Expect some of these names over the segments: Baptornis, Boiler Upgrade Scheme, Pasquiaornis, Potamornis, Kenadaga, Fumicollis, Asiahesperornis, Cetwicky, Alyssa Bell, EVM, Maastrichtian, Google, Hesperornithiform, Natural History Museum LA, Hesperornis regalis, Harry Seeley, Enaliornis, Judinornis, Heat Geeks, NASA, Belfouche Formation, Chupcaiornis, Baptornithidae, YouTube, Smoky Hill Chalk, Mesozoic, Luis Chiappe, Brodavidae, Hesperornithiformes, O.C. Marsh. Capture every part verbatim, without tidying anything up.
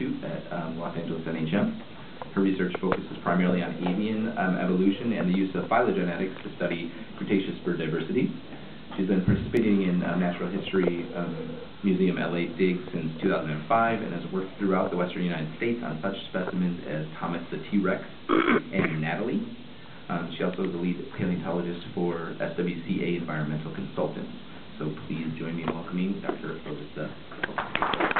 Institute at um, Los Angeles N H M. Her research focuses primarily on avian um, evolution and the use of phylogenetics to study Cretaceous bird diversity. She's been participating in uh, Natural History um, Museum L A dig since two thousand five and has worked throughout the Western United States on such specimens as Thomas the T-Rex and Natalie. Um, she also is the lead paleontologist for S W C A Environmental Consultants. So please join me in welcoming Doctor Alyssa Bell.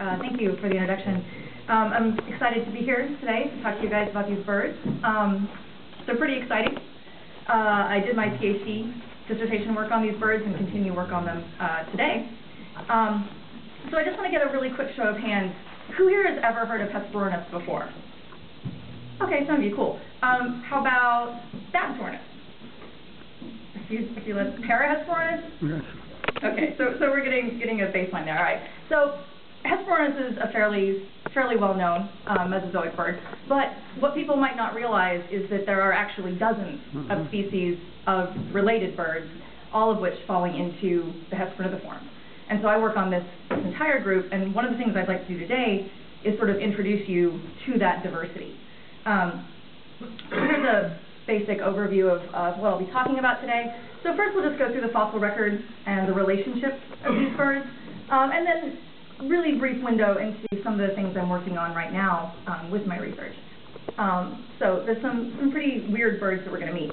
Uh, thank you for the introduction. Um, I'm excited to be here today to talk to you guys about these birds. Um, they're pretty exciting. Uh, I did my PhD dissertation work on these birds and continue work on them uh, today. Um, so I just want to get a really quick show of hands. Who here has ever heard of Hesperornis before? Okay, some of you, cool. Um, how about Baptornis? If you, if you let Parahesperornis? Yes. Okay, so, so we're getting, getting a baseline there. All right. So Hesperornis is a fairly, fairly well-known um, Mesozoic bird, but what people might not realize is that there are actually dozens mm-hmm. of species of related birds, all of which falling into the Hesperornithiform. And so I work on this, this entire group, and one of the things I'd like to do today is sort of introduce you to that diversity. Um, here's a basic overview of uh, what I'll be talking about today. So first we'll just go through the fossil record and the relationship of these birds, um, and then really brief window into some of the things I'm working on right now um, with my research. Um, so there's some, some pretty weird birds that we're going to meet.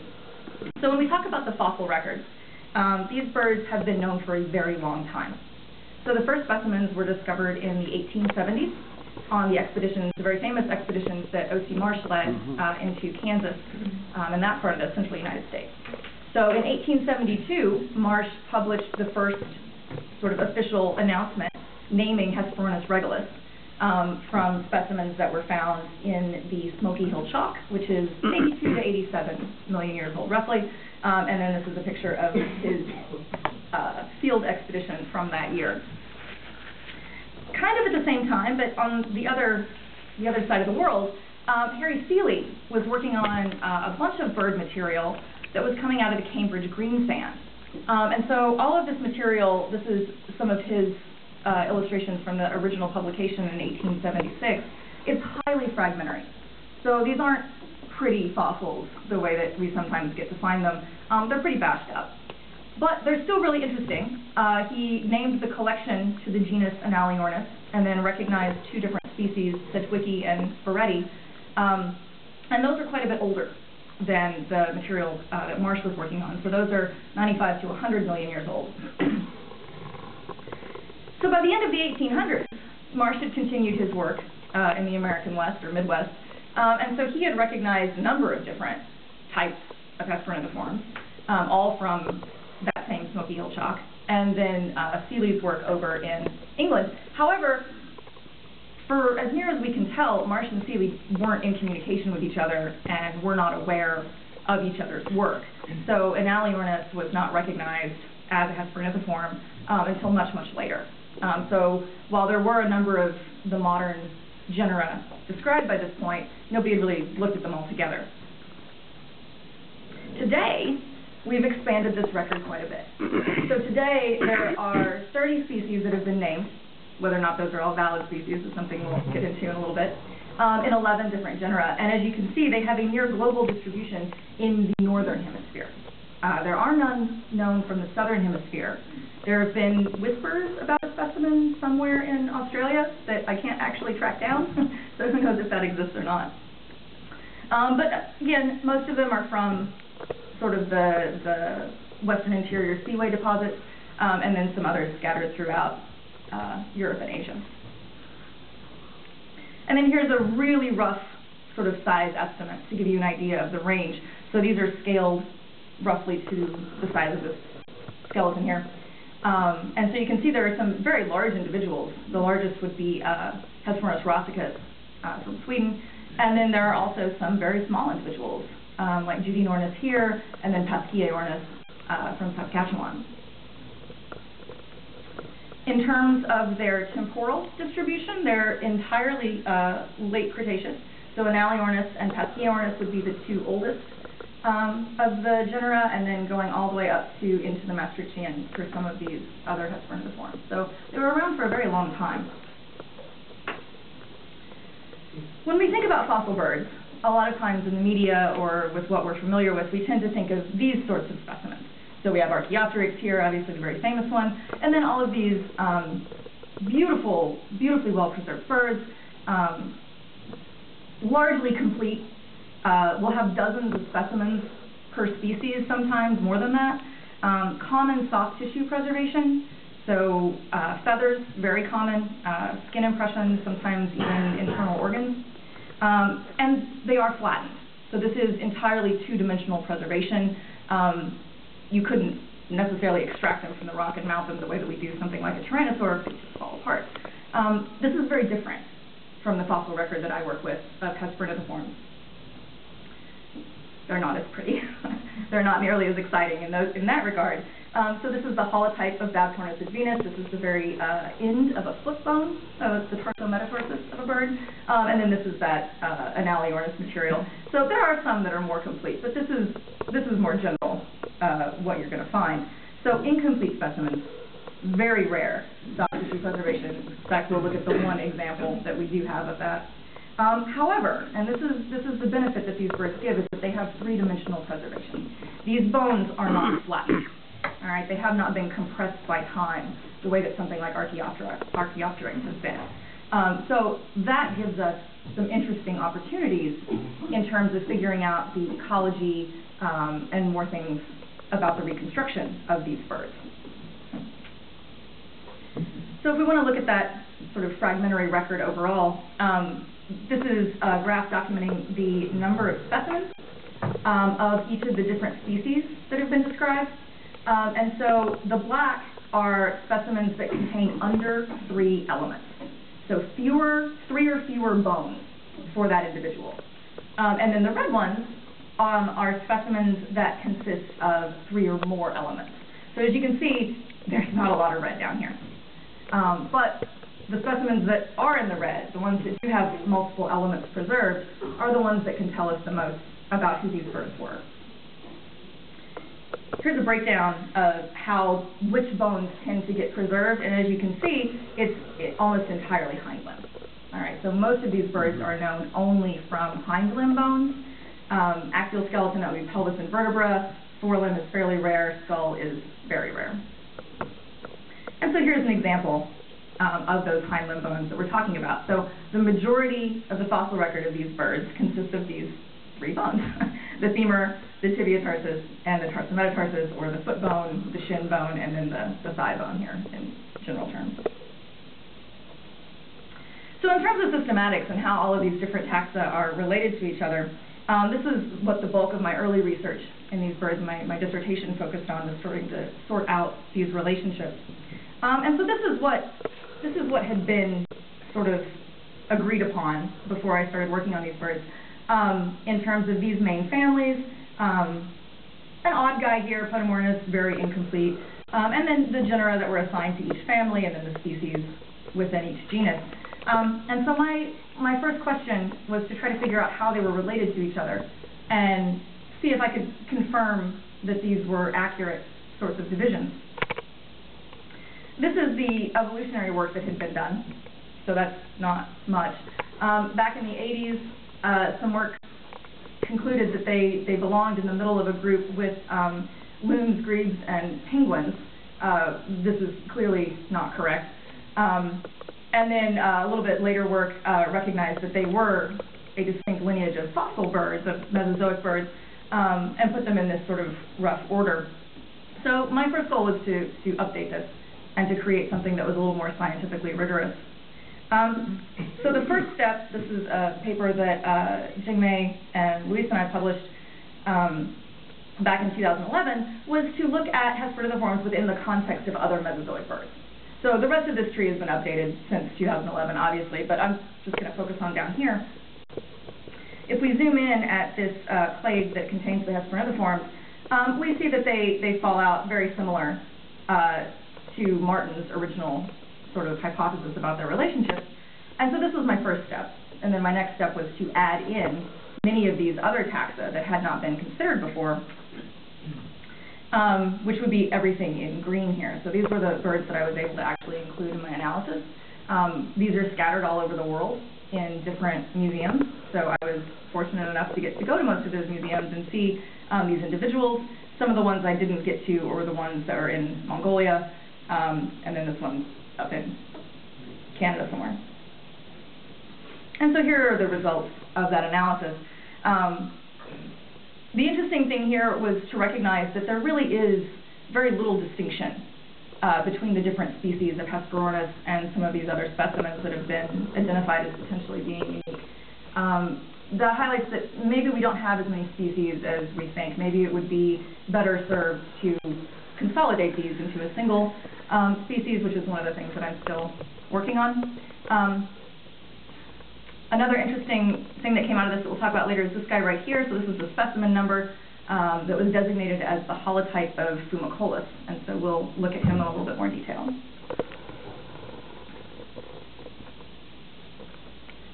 So when we talk about the fossil record, um, these birds have been known for a very long time. So the first specimens were discovered in the eighteen seventies on the expeditions, the very famous expeditions that O C Marsh led mm-hmm. uh, into Kansas um, and that part of the central United States. So in eighteen seventy-two, Marsh published the first sort of official announcement naming Hesperornis regalis um, from specimens that were found in the Smoky Hill Chalk, which is eighty-two to eighty-seven million years old, roughly. Um, and then this is a picture of his uh, field expedition from that year. Kind of at the same time, but on the other, the other side of the world, um, Harry Seeley was working on uh, a bunch of bird material that was coming out of the Cambridge Greensand. Um, and so all of this material, this is some of his Uh, illustrations from the original publication in eighteen seventy-six, is highly fragmentary. So these aren't pretty fossils the way that we sometimes get to find them. Um, they're pretty bashed up. But they're still really interesting. Uh, he named the collection to the genus Enaliornis and then recognized two different species, Cetwicky and Spiretti. Um, and those are quite a bit older than the material uh, that Marsh was working on. So those are ninety-five to one hundred million years old. So by the end of the eighteen hundreds, Marsh had continued his work uh, in the American West, or Midwest, um, and so he had recognized a number of different types of Hesperornithiforms, um, all from that same Smoky Hill Chalk, and then uh, Seeley's work over in England. However, for as near as we can tell, Marsh and Seeley weren't in communication with each other and were not aware of each other's work. So Enaliornis was not recognized as a Hesperornithiform um, until much, much later. Um, so while there were a number of the modern genera described by this point, nobody had really looked at them all together. Today, we've expanded this record quite a bit. So today, there are thirty species that have been named. Whether or not those are all valid species is something we'll get into in a little bit, um, in eleven different genera. And as you can see, they have a near global distribution in the northern hemisphere. Uh, there are none known from the southern hemisphere. There have been whispers about a specimen somewhere in Australia that I can't actually track down, so who knows if that exists or not. Um, but again, most of them are from sort of the, the Western Interior Seaway deposits, um, and then some others scattered throughout uh, Europe and Asia. And then here's a really rough sort of size estimate to give you an idea of the range. So these are scaled roughly to the size of this skeleton here. Um, and so you can see there are some very large individuals. The largest would be uh, Hesperornis rosicus uh, from Sweden. And then there are also some very small individuals, um, like Judinornis here, and then Pasquiaornis uh, from Saskatchewan. In terms of their temporal distribution, they're entirely uh, late Cretaceous. So Enaliornis and Pasquiaornis would be the two oldest. um, of the genera, and then going all the way up to into the Maastrichtian for some of these other Hesperornithiformes. So they were around for a very long time. When we think about fossil birds, a lot of times in the media or with what we're familiar with, we tend to think of these sorts of specimens. So we have Archaeopteryx here, obviously the very famous one, and then all of these um, beautiful, beautifully well-preserved birds, um, largely complete. Uh, we'll have dozens of specimens per species, sometimes more than that. Um, common soft tissue preservation, so uh, feathers, very common, uh, skin impressions, sometimes even internal organs. Um, and they are flattened, so this is entirely two-dimensional preservation. Um, you couldn't necessarily extract them from the rock and mount them the way that we do something like a tyrannosaur, they just fall apart. Um, this is very different from the fossil record that I work with of Hesperornithiformes. They're not as pretty. They're not nearly as exciting in, those, in that regard. Um, so this is the holotype of Baptornis venus. This is the very uh, end of a foot bone, so it's the tarsometaphysis of a bird. Um, and then this is that uh, Enaliornis material. So there are some that are more complete, but this is, this is more general uh, what you're going to find. So incomplete specimens, very rare soft tissue preservation. In fact, we'll look at the one example that we do have of that. Um, however, and this is, this is the benefit that these birds give, is that they have three-dimensional preservation. These bones are not flat. All right, they have not been compressed by time the way that something like Archaeopteryx, Archaeopteryx has been. Um, so that gives us some interesting opportunities in terms of figuring out the ecology um, and more things about the reconstruction of these birds. So if we want to look at that sort of fragmentary record overall, um, this is a graph documenting the number of specimens um, of each of the different species that have been described. Um, and so the black are specimens that contain under three elements. So fewer, three or fewer bones for that individual. Um, and then the red ones um, are specimens that consist of three or more elements. So as you can see, there's not a lot of red down here. Um, but the specimens that are in the red, the ones that do have multiple elements preserved, are the ones that can tell us the most about who these birds were. Here's a breakdown of how, which bones tend to get preserved, and as you can see, it's it almost entirely hind limb. All right, so most of these birds are known only from hind limb bones. Um, axial skeleton, that would be pelvis and vertebra. Forelimb is fairly rare. Skull is very rare. And so here's an example Um, of those hind limb bones that we're talking about. So the majority of the fossil record of these birds consists of these three bones, the femur, the tibiotarsus, and the tarsometatarsals, or the foot bone, the shin bone, and then the, the thigh bone here in general terms. So in terms of systematics and how all of these different taxa are related to each other, um, this is what the bulk of my early research in these birds, my, my dissertation focused on, was starting to sort out these relationships. Um, and so this is what This is what had been sort of agreed upon before I started working on these birds um, in terms of these main families. Um, an odd guy here, Potamornis, very incomplete. Um, and then the genera that were assigned to each family, and then the species within each genus. Um, and so my, my first question was to try to figure out how they were related to each other and see if I could confirm that these were accurate sorts of divisions. This is the evolutionary work that had been done, so that's not much. Um, back in the eighties, uh, some work concluded that they, they belonged in the middle of a group with um, loons, grebes, and penguins. Uh, this is clearly not correct. Um, and then uh, a little bit later work uh, recognized that they were a distinct lineage of fossil birds, of Mesozoic birds, um, and put them in this sort of rough order. So my first goal was to, to update this and to create something that was a little more scientifically rigorous. Um, so the first step, this is a paper that uh, Jingmei and Luis and I published um, back in two thousand eleven, was to look at Hesperornithiformes within the context of other Mesozoic birds. So the rest of this tree has been updated since two thousand eleven, obviously, but I'm just going to focus on down here. If we zoom in at this uh, clade that contains the Hesperornithiformes, um, we see that they, they fall out very similar uh, to Martin's original sort of hypothesis about their relationship. And so this was my first step. And then my next step was to add in many of these other taxa that had not been considered before, um, which would be everything in green here. So these were the birds that I was able to actually include in my analysis. Um, these are scattered all over the world in different museums, so I was fortunate enough to get to go to most of those museums and see um, these individuals. Some of the ones I didn't get to were the ones that are in Mongolia, um, and then this one's up in Canada somewhere. And so here are the results of that analysis. Um, the interesting thing here was to recognize that there really is very little distinction uh, between the different species of Hesperornis and some of these other specimens that have been identified as potentially being unique. Um, that highlights that maybe we don't have as many species as we think. Maybe it would be better served to consolidate these into a single um, species, which is one of the things that I'm still working on. Um, Another interesting thing that came out of this that we'll talk about later is this guy right here. So this is the specimen number um, that was designated as the holotype of Fumicollis. And so we'll look at him in a little bit more detail.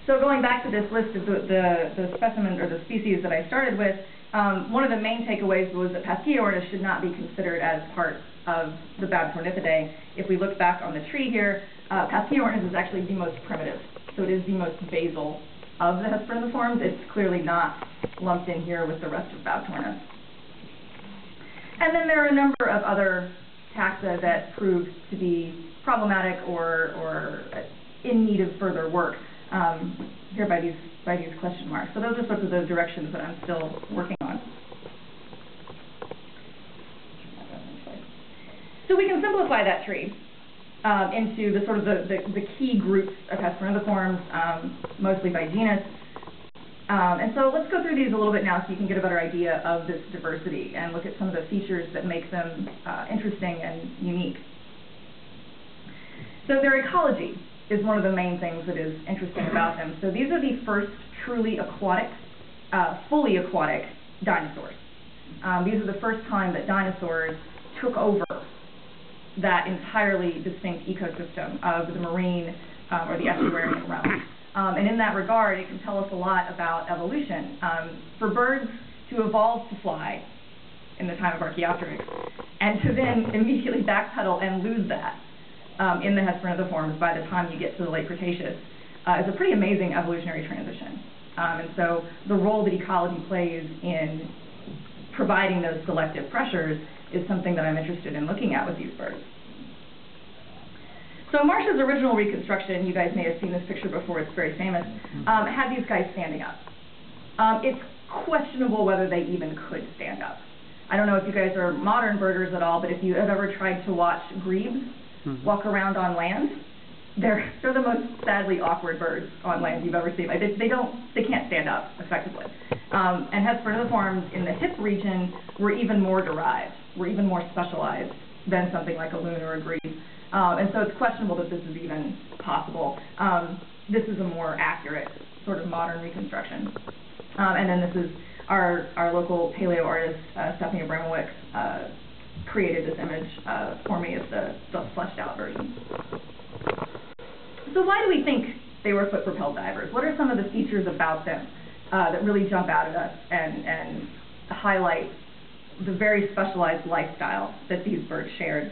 So going back to this list of the, the, the specimen or the species that I started with, um, one of the main takeaways was that Pasquiaornis should not be considered as part of the Baptornithidae. If we look back on the tree here, uh, Pasquiaornis is actually the most primitive. So it is the most basal of the Hesperornithiformes. It's clearly not lumped in here with the rest of Baptornis. And then there are a number of other taxa that proved to be problematic or, or in need of further work um, here by these, by these question marks. So those are sort of the directions that I'm still working on. So we can simplify that tree Um, into the sort of the, the, the key groups of Hesperornithiformes, um, mostly by genus. Um, and so let's go through these a little bit now so you can get a better idea of this diversity and look at some of the features that make them uh, interesting and unique. So their ecology is one of the main things that is interesting about them. So these are the first truly aquatic, uh, fully aquatic dinosaurs. Um, these are the first time that dinosaurs took over that entirely distinct ecosystem of the marine um, or the estuarian realm. Um, and in that regard, it can tell us a lot about evolution. Um, for birds to evolve to fly in the time of Archaeopteryx and to then immediately backpedal and lose that um, in the Hesperornithiformes by the time you get to the late Cretaceous uh, is a pretty amazing evolutionary transition. Um, and so the role that ecology plays in providing those selective pressures is something that I'm interested in looking at with these birds. So Marsh's original reconstruction, you guys may have seen this picture before, it's very famous, um, had these guys standing up. Um, it's questionable whether they even could stand up. I don't know if you guys are modern birders at all, but if you have ever tried to watch grebes mm-hmm. walk around on land, they're, they're the most sadly awkward birds on land you've ever seen. Like they, they, don't, they can't stand up effectively. Um, and Hesperornithiforms in the hip region were even more derived, were even more specialized than something like a loon or a grebe. Um, and so it's questionable that this is even possible. Um, this is a more accurate sort of modern reconstruction. Um, and then this is our, our local paleo artist, uh, Stephanie Abramowicz, uh, created this image uh, for me as the, the fleshed out version. So why do we think they were foot-propelled divers? What are some of the features about them Uh, that really jump out at us and, and highlight the very specialized lifestyle that these birds shared?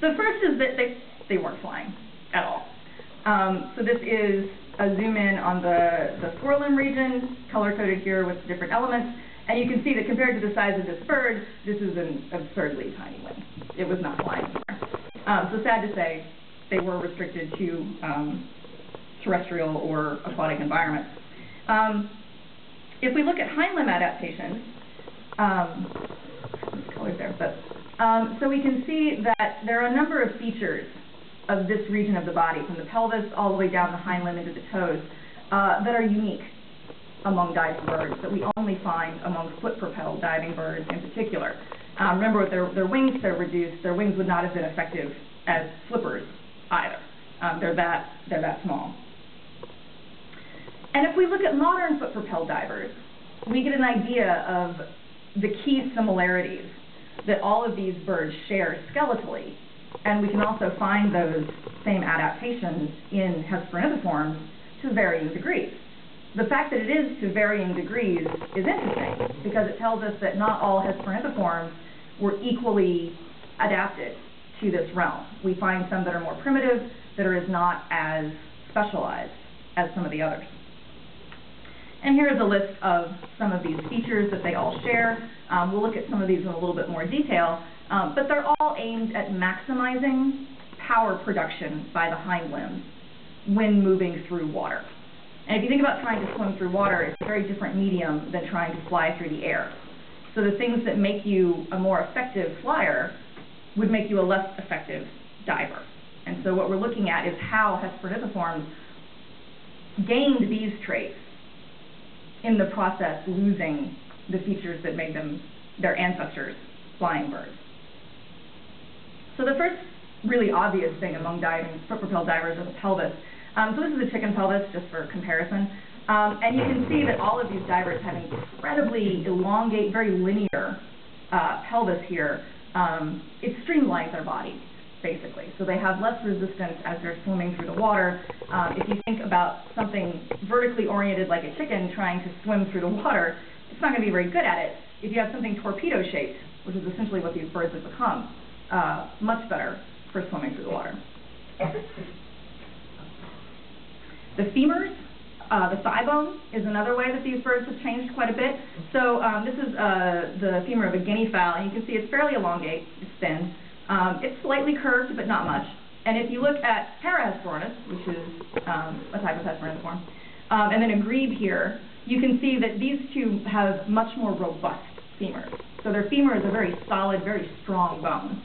The first is that they, they weren't flying at all. Um, so this is a zoom in on the, the squirrel limb region, color-coded here with different elements, and you can see that compared to the size of this bird, this is an absurdly tiny wing. It was not flying anywhere. Um, so sad to say, they were restricted to um, terrestrial or aquatic environments. Um, if we look at hind limb adaptations, um, colors there, but, um, so we can see that there are a number of features of this region of the body, from the pelvis all the way down the hind limb into the toes, uh, that are unique among diving birds, that we only find among foot-propelled diving birds in particular. Um, remember, with their, their wings they're reduced, their wings would not have been effective as flippers either. Um, they're that, they're that small. And if we look at modern foot-propelled divers, we get an idea of the key similarities that all of these birds share skeletally, and we can also find those same adaptations in Hesperornithiforms to varying degrees. the fact that it is to varying degrees is interesting because it tells us that not all Hesperornithiforms were equally adapted to this realm. We find some that are more primitive, that are not as specialized as some of the others. And here is a list of some of these features that they all share. Um, we'll look at some of these in a little bit more detail, um, but they're all aimed at maximizing power production by the hind limbs when moving through water. And if you think about trying to swim through water, it's a very different medium than trying to fly through the air. So the things that make you a more effective flyer would make you a less effective diver. And so what we're looking at is how Hesperornithiforms gained these traits in the process, losing the features that made them their ancestors flying birds. So the first really obvious thing among diving foot-propelled divers is the pelvis. Um, so this is a chicken pelvis, just for comparison. Um, and you can see that all of these divers have incredibly elongate, very linear uh, pelvis here. Um, it streamlines their body, basically. So they have less resistance as they're swimming through the water. Um, if you think about something vertically oriented like a chicken trying to swim through the water, it's not going to be very good at it. If you have something torpedo-shaped, which is essentially what these birds have become, uh, much better for swimming through the water. The femurs, uh, the thigh bone, is another way that these birds have changed quite a bit. So um, this is uh, the femur of a guinea fowl, and you can see it's fairly elongate, it's thin. Um, it's slightly curved, but not much. And if you look at Parahesperornis, which is um, a type of Hesperornithiform, um, and then a grebe here, you can see that these two have much more robust femurs. So their femur is a very solid, very strong bone.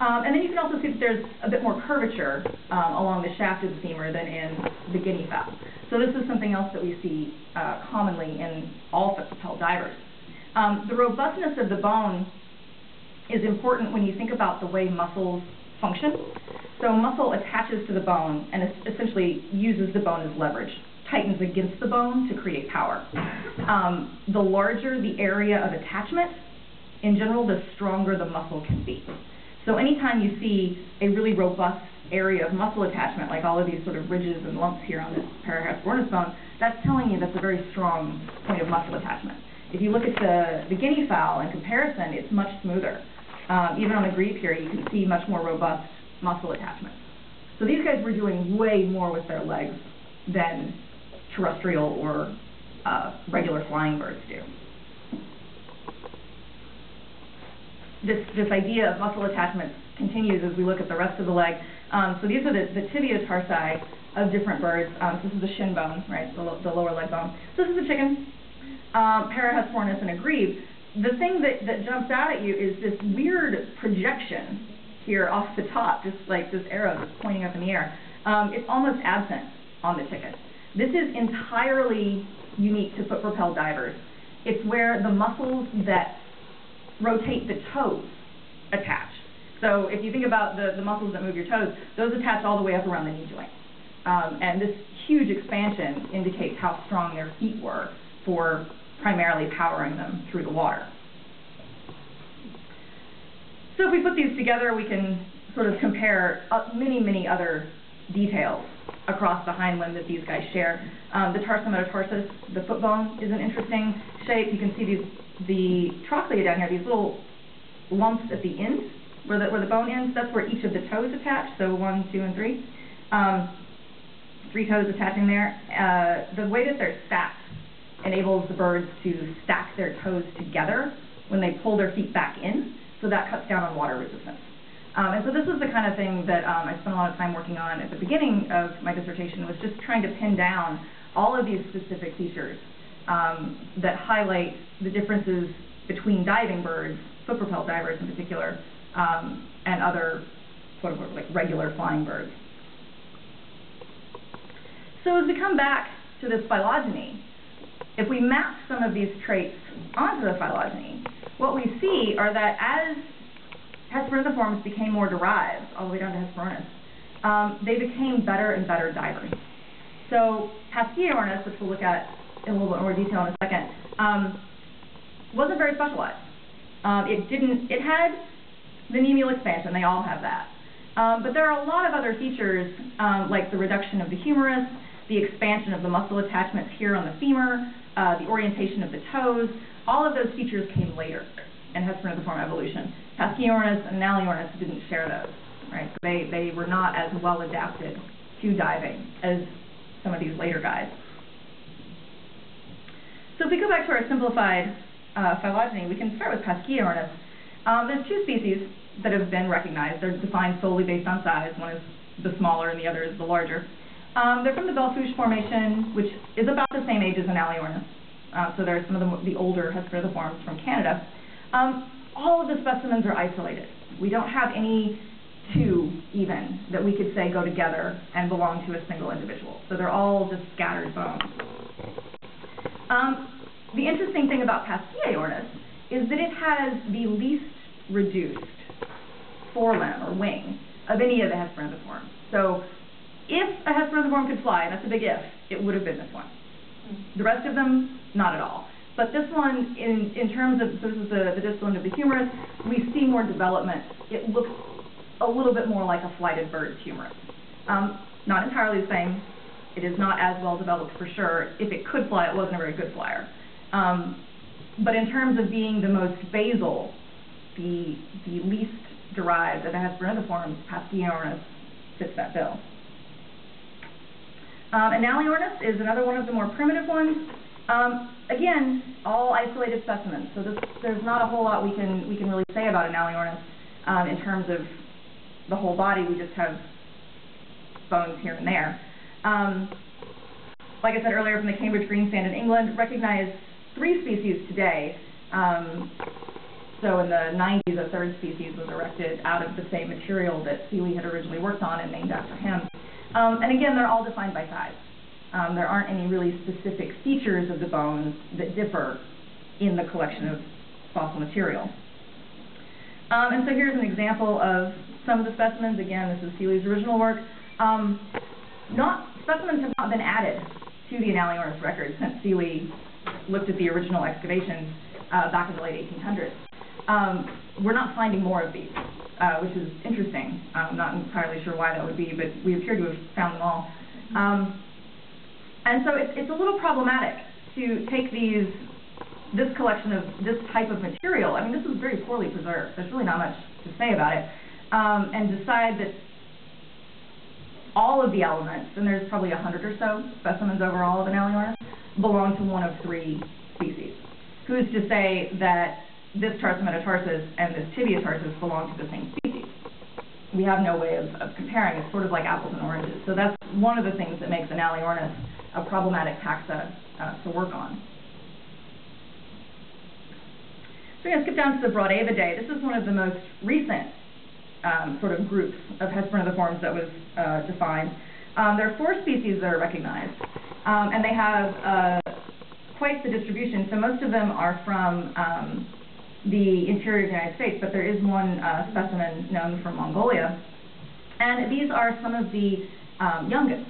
Um, and then you can also see that there's a bit more curvature um, along the shaft of the femur than in the guinea fowl. So this is something else that we see uh, commonly in all foot-propelled divers. Um, the robustness of the bone is important when you think about the way muscles function. So muscle attaches to the bone and essentially uses the bone as leverage, tightens against the bone to create power. Um, the larger the area of attachment, in general, the stronger the muscle can be. So anytime you see a really robust area of muscle attachment, like all of these sort of ridges and lumps here on this Parahesperornis bone, that's telling you that's a very strong point of muscle attachment. If you look at the, the guinea fowl in comparison, it's much smoother. Um, even on the grebe here, you can see much more robust muscle attachment. So these guys were doing way more with their legs than terrestrial or uh, regular flying birds do. This, this idea of muscle attachment continues as we look at the rest of the leg. Um, so these are the, the tibia tarsi of different birds. Um, so this is the shin bone, right, the, lo the lower leg bone. So this is a chicken, um, Parahesperornis, and a grebe. The thing that, that jumps out at you is this weird projection here off the top, just like this arrow that's pointing up in the air. Um, it's almost absent on the chicken. This is entirely unique to foot-propelled divers. It's where the muscles that rotate the toes attach. So if you think about the, the muscles that move your toes, those attach all the way up around the knee joint. Um, and this huge expansion indicates how strong their feet were for primarily powering them through the water. So if we put these together, we can sort of compare uh, many, many other details across the hind limb that these guys share. Um, the tarsometatarsals, the foot bone, is an interesting shape. You can see these, the trochlea down here, these little lumps at the end, where the, where the bone ends, that's where each of the toes attach, so one, two, and three. Um, three toes attaching there. Uh, the way that they're stacked enables the birds to stack their toes together when they pull their feet back in, so that cuts down on water resistance. Um, and so this is the kind of thing that um, I spent a lot of time working on at the beginning of my dissertation, was just trying to pin down all of these specific features um, that highlight the differences between diving birds, foot-propelled divers in particular, um, and other sort of like regular flying birds. So as we come back to this phylogeny, if we map some of these traits onto the phylogeny, what we see are that as Hesperornithiforms became more derived, all the way down to Hesperornis, um, they became better and better divers. So Pasquiaornis, which we'll look at in a little bit more detail in a second, um, wasn't very specialized. Um, it didn't, it had the nemial expansion, they all have that. Um, but there are a lot of other features, um, like the reduction of the humerus, the expansion of the muscle attachments here on the femur, uh, the orientation of the toes, all of those features came later in Hesperornithiform evolution. Pasquiaornis and Enaliornis didn't share those, right? So they, they were not as well adapted to diving as some of these later guys. So if we go back to our simplified uh, phylogeny, we can start with Pasquiaornis. Um, there's two species that have been recognized. They're defined solely based on size. One is the smaller and the other is the larger. Um, they're from the Belfouche Formation, which is about the same age as Enaliornis. Uh, so they're some of the, the older Hesperornithiforms from Canada. Um, all of the specimens are isolated. We don't have any two, even, that we could say go together and belong to a single individual. So they're all just scattered bones. Um, the interesting thing about Pasquiaornis is that it has the least reduced forelimb or wing of any of the Hesperornithiforms. So if a Hesperornithiform could fly, and that's a big if, it would have been this one. The rest of them, not at all. But this one, in, in terms of, so this is the, the distal end of the humerus, we see more development. It looks a little bit more like a flighted bird's humerus. Um, not entirely the same. It is not as well developed for sure. If it could fly, it wasn't a very good flyer. Um, but in terms of being the most basal, the, the least derived of the Hesperornithiforms, Pasquiaornis fits that bill. Um, Enaliornis is another one of the more primitive ones. Um, again, all isolated specimens. So this, there's not a whole lot we can we can really say about Enaliornis um, in terms of the whole body. We just have bones here and there. Um, like I said earlier, from the Cambridge Greensand in England, recognize three species today. Um, so in the nineties, a third species was erected out of the same material that Seeley had originally worked on and named after him. Um, and again, they're all defined by size. Um, there aren't any really specific features of the bones that differ in the collection of fossil material. Um, and so here's an example of some of the specimens. Again, this is Seeley's original work. Um, not, specimens have not been added to the Enaliornis record since Seeley looked at the original excavations uh, back in the late eighteen hundreds. Um, we're not finding more of these. Uh, which is interesting. I'm not entirely sure why that would be, but we appear to have found them all. Um, and so it's, it's a little problematic to take these, this collection of this type of material, I mean, this is very poorly preserved, there's really not much to say about it, um, and decide that all of the elements, and there's probably a hundred or so specimens overall of Enaliornis, belong to one of three species. Who's to say that this tarsometatarsus and this tibiotarsus belong to the same species? We have no way of, of comparing. It's sort of like apples and oranges. So that's one of the things that makes Enaliornis a problematic taxa uh, to work on. So we're going to skip down to the Brodavidae. This is one of the most recent um, sort of groups of Hesperornithiforms that was uh, defined. Um, there are four species that are recognized, um, and they have uh, quite the distribution. So most of them are from um, the interior of the United States, but there is one uh, specimen known from Mongolia. And these are some of the um, youngest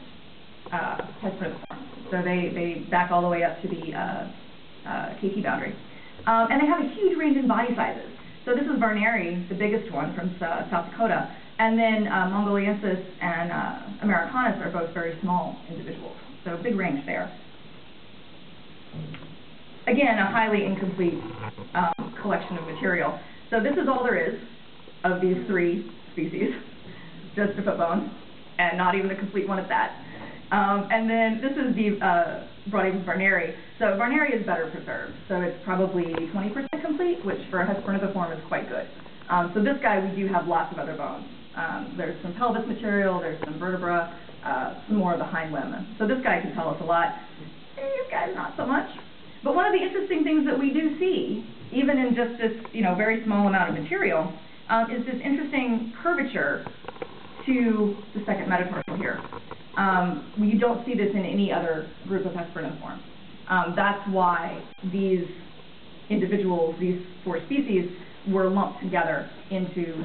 uh, Hesperornithiforms. So they, they back all the way up to the uh, uh, K T boundary. Um, and they have a huge range in body sizes. So this is Verneri, the biggest one from uh, South Dakota. And then uh, Mongoliensis and uh, Americanus are both very small individuals. So big range there. Again, a highly incomplete um, collection of material. So this is all there is of these three species, just the foot bones, and not even a complete one at that. Um, and then this is the uh, Brodavis Verneri. So Verneri is better preserved, so it's probably twenty percent complete, which for a Hesperornithiform is quite good. Um, so this guy, we do have lots of other bones. Um, there's some pelvis material, there's some vertebra, uh, some more of the hind limb. So this guy can tell us a lot. This guy's not so much. But one of the interesting things that we do see, even in just this, you know, very small amount of material, um, is this interesting curvature to the second metatarsal here. Um, you don't see this in any other group of Hesperornithiforms. Um, that's why these individuals, these four species, were lumped together into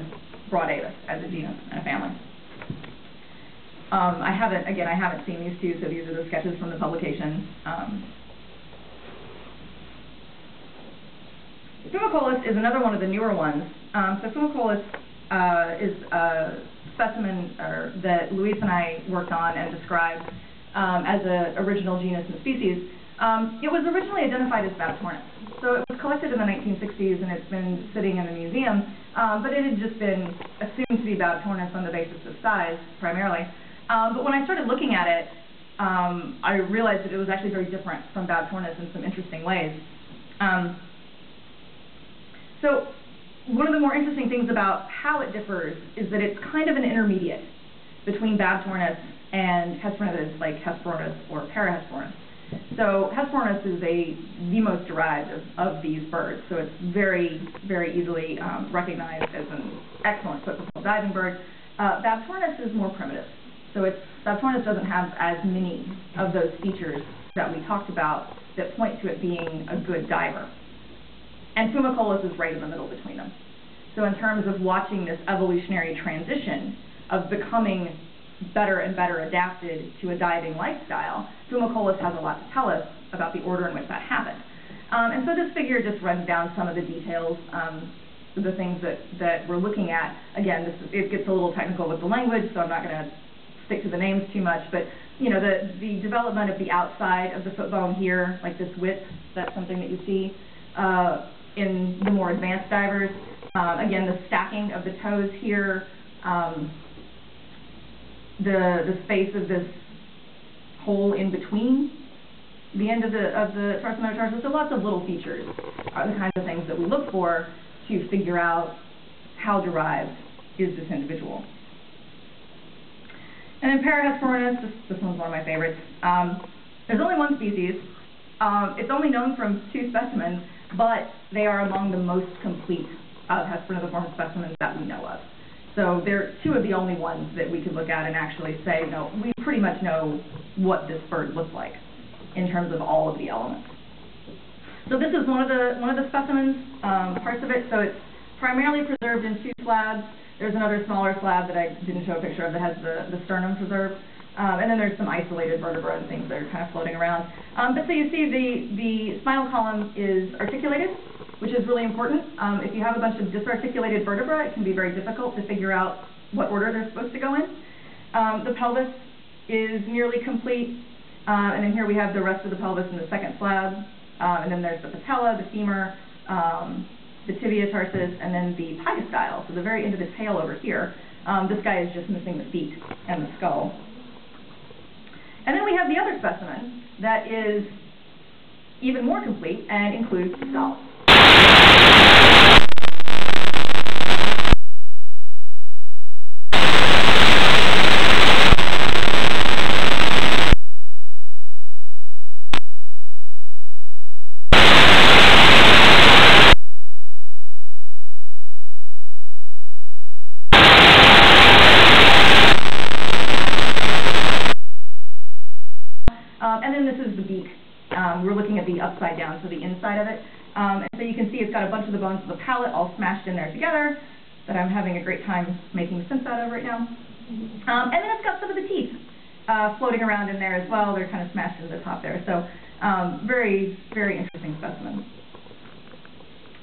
Brodavis as a genus and a family. Um, I haven't, again, I haven't seen these two, so these are the sketches from the publication. Um, Fumicollis is another one of the newer ones. Um, so Fumicollis uh, is a specimen er, that Luis and I worked on and described um, as an original genus and species. Um, it was originally identified as Baptornis. So it was collected in the nineteen sixties and it's been sitting in the museum, um, but it had just been assumed to be Baptornis on the basis of size, primarily. Um, but when I started looking at it, um, I realized that it was actually very different from Baptornis in some interesting ways. Um, so one of the more interesting things about how it differs is that it's kind of an intermediate between Baptornis and Hesperornis, like Hesperornis or Parahesperornis. So Hesperornis is a, the most derived of, of these birds, so it's very, very easily um, recognized as an excellent typical diving bird. Uh, Baptornis is more primitive, so it's, Baptornis doesn't have as many of those features that we talked about that point to it being a good diver. And Fumicollis is right in the middle between them. So in terms of watching this evolutionary transition of becoming better and better adapted to a diving lifestyle, Fumicollis has a lot to tell us about the order in which that happened. Um, and so this figure just runs down some of the details, um, the things that, that we're looking at. Again, this is, it gets a little technical with the language, so I'm not going to stick to the names too much, but you know, the, the development of the outside of the foot bone here, like this width, that's something that you see uh, in the more advanced divers. Uh, again, the stacking of the toes here, um, the the space of this hole in between the end of the of the tarsomotor. So lots of little features are the kinds of things that we look for to figure out how derived is this individual. And then Parahesperornis, this, this one's one of my favorites. Um, there's only one species. Um, it's only known from two specimens, but they are among the most complete of Hesperornithiform specimens that we know of. So they're two of the only ones that we can look at and actually say, no, we pretty much know what this bird looks like in terms of all of the elements. So this is one of the one of the specimens, um, parts of it. So it's primarily preserved in two slabs. There's another smaller slab that I didn't show a picture of that has the, the sternum preserved. Um, and then there's some isolated vertebrae and things that are kind of floating around. Um, but so you see the, the spinal column is articulated, which is really important. Um, if you have a bunch of disarticulated vertebrae, it can be very difficult to figure out what order they're supposed to go in. Um, the pelvis is nearly complete, uh, and then here we have the rest of the pelvis in the second slab, um, and then there's the patella, the femur, um, the tibia tarsus, and then the pygostyle, so the very end of the tail over here. Um, this guy is just missing the feet and the skull. And then we have the other specimen that is even more complete and includes the skull. We're looking at the upside down, so the inside of it. Um, and so you can see it's got a bunch of the bones of the palate all smashed in there together that I'm having a great time making sense out of right now. Um, and then it's got some of the teeth uh, floating around in there as well. They're kind of smashed into the top there. So um, very, very interesting specimen.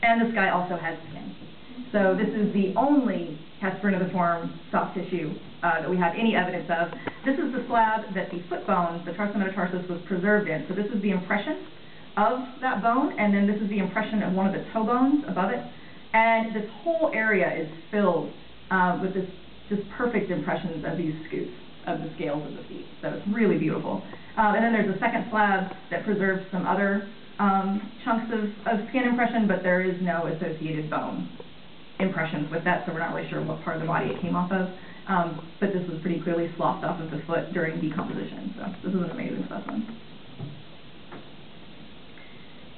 And this guy also has skin. So this is the only Hesperornithiform soft tissue uh, that we have any evidence of. This is the slab that the foot bone, the tarsomonotarsus, was preserved in. So this is the impression of that bone, and then this is the impression of one of the toe bones above it. And this whole area is filled uh, with this just perfect impressions of these scutes, of the scales of the feet. So it's really beautiful. Uh, and then there's a second slab that preserves some other um, chunks of, of skin impression, but there is no associated bone impressions with that, so we're not really sure what part of the body it came off of. Um, but this was pretty clearly sloughed off of the foot during decomposition, so this is an amazing specimen.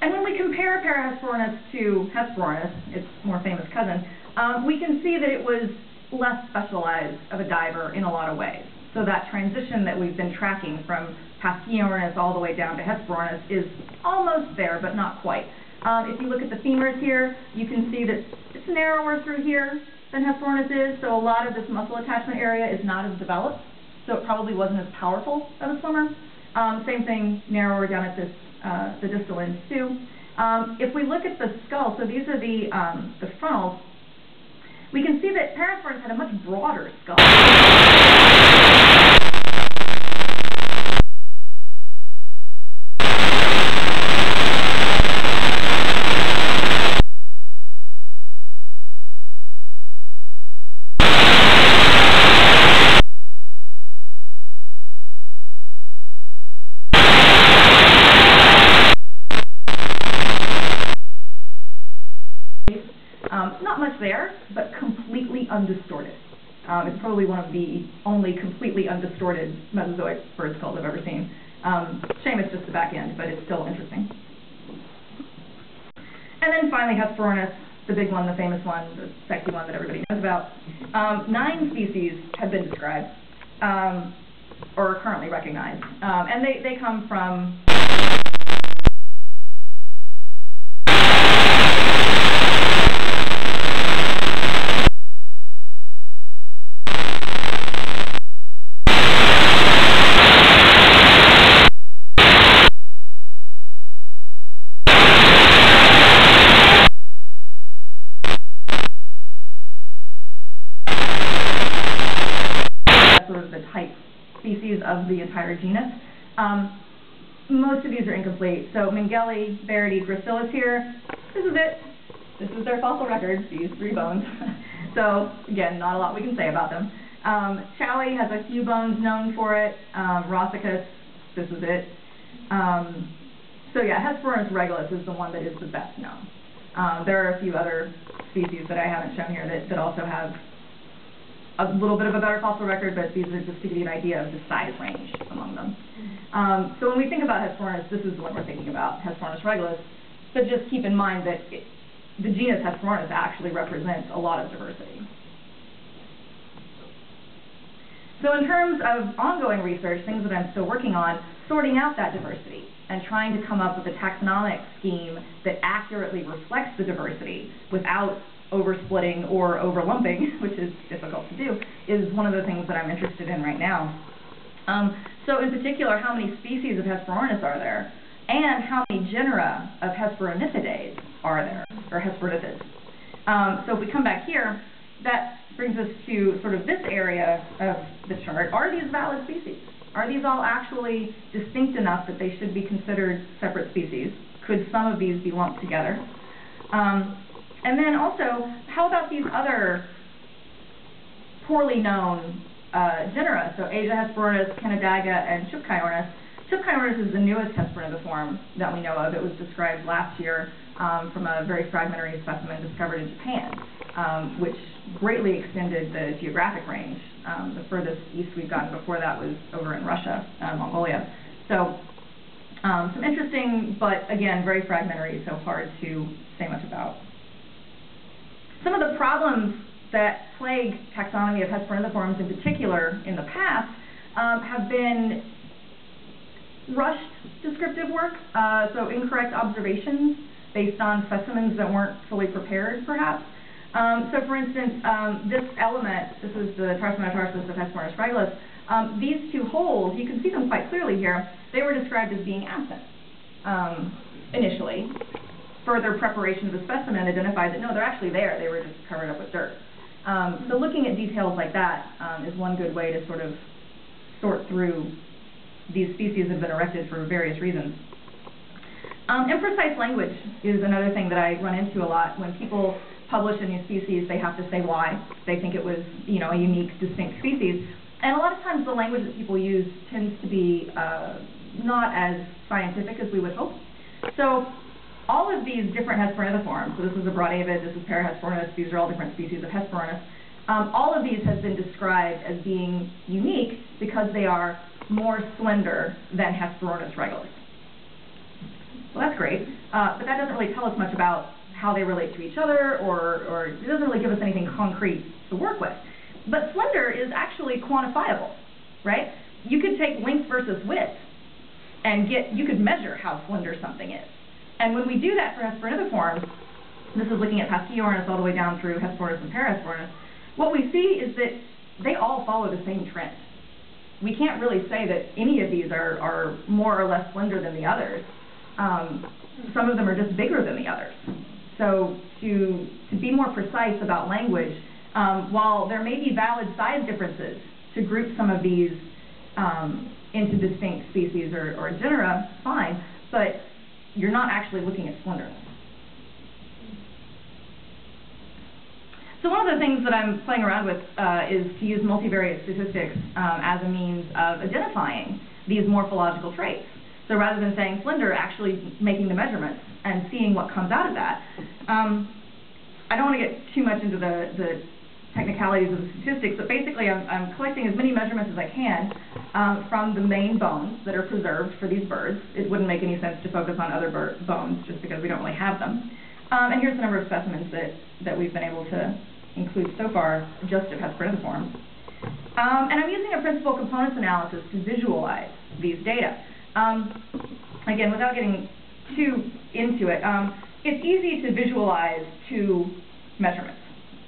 And when we compare Parahesperornis to Hesperornis, its more famous cousin, um, we can see that it was less specialized of a diver in a lot of ways. So that transition that we've been tracking from Pasquiaornis all the way down to Hesperornis is almost there, but not quite. Um, if you look at the femurs here, you can see that it's narrower through here than Hesperornis is, so a lot of this muscle attachment area is not as developed, so it probably wasn't as powerful of a swimmer. Um, same thing, narrower down at this, uh, the distal end too. Um, if we look at the skull, so these are the, um, the frontals, we can see that Parahesperornis had a much broader skull. Um, not much there, but completely undistorted. Um, it's probably one of the only completely undistorted Mesozoic bird skulls I've ever seen. Um, shame it's just the back end, but it's still interesting. And then finally Hesperornis, the big one, the famous one, the sexy one that everybody knows about. Um, nine species have been described, um, or are currently recognized. Um, and they, they come from... of the entire genus. Um, most of these are incomplete. So Mingelli, Barrety, Gracilis here. This is it. This is their fossil record, these three bones. So again, not a lot we can say about them. Um, Chowie has a few bones known for it. Um, Rosicus, this is it. Um, so yeah, Hesperornis regalis is the one that is the best known. Um, there are a few other species that I haven't shown here that, that also have a little bit of a better fossil record, but these are just to give you an idea of the size range among them. Um, so when we think about Hesperornis, this is what we're thinking about, Hesperornis regalis, but just keep in mind that it, the genus Hesperornis actually represents a lot of diversity. So in terms of ongoing research, things that I'm still working on, sorting out that diversity and trying to come up with a taxonomic scheme that accurately reflects the diversity without oversplitting or overlumping, which is difficult to do, is one of the things that I'm interested in right now. Um, so in particular, how many species of Hesperornis are there, and how many genera of Hesperornithidae are there, or Hesperornithids. Um, so if we come back here, that brings us to sort of this area of the chart. Are these valid species? Are these all actually distinct enough that they should be considered separate species? Could some of these be lumped together? Um, And then also, how about these other poorly known uh, genera? So Asiahesperornis, Kenadaga, and Chupcaiornis. Chupcaiornis is the newest Hesperornithiform that we know of. It was described last year um, from a very fragmentary specimen discovered in Japan, um, which greatly extended the geographic range. Um, the furthest east we've gotten before that was over in Russia, uh, Mongolia. So um, some interesting, but again, very fragmentary, so hard to say much about. Some of the problems that plague taxonomy of Hesperornithiformes in particular in the past um, have been rushed descriptive work, uh, so incorrect observations based on specimens that weren't fully prepared, perhaps. Um, so for instance, um, this element, this is the tarsometatarsus of Hesperornis fragilis, um, these two holes, you can see them quite clearly here, they were described as being absent um, initially. Further preparation of the specimen identified that, no, they're actually there. They were just covered up with dirt. Um, so looking at details like that um, is one good way to sort of sort through these species that have been erected for various reasons. Um, imprecise language is another thing that I run into a lot. When people publish a new species, they have to say why they think it was, you know, a unique, distinct species. And a lot of times the language that people use tends to be uh, not as scientific as we would hope. So all of these different Hesperornithiforms, so this is a Brodavid, this is Parahesperornis, these are all different species of Hesperornis, um, all of these have been described as being unique because they are more slender than Hesperornis regalis. Well, that's great, uh, but that doesn't really tell us much about how they relate to each other, or, or it doesn't really give us anything concrete to work with. But slender is actually quantifiable, right? You could take length versus width and get, you could measure how slender something is. And when we do that for Hesperornithiforms, this is looking at Pasquiaornis all the way down through Hesperornis and Parahesperornis, what we see is that they all follow the same trend. We can't really say that any of these are, are more or less slender than the others. Um, some of them are just bigger than the others. So to, to be more precise about language, um, while there may be valid size differences to group some of these um, into distinct species or, or genera, fine, but you're not actually looking at slenderness. So one of the things that I'm playing around with uh, is to use multivariate statistics um, as a means of identifying these morphological traits. So rather than saying slender, actually making the measurements and seeing what comes out of that. Um, I don't want to get too much into the, the technicalities of the statistics, but basically I'm, I'm collecting as many measurements as I can um, from the main bones that are preserved for these birds. It wouldn't make any sense to focus on other bird bones just because we don't really have them. Um, and here's the number of specimens that, that we've been able to include so far just of Hesperornithiformes. Um, and I'm using a principal components analysis to visualize these data. Um, again, without getting too into it, um, it's easy to visualize two measurements,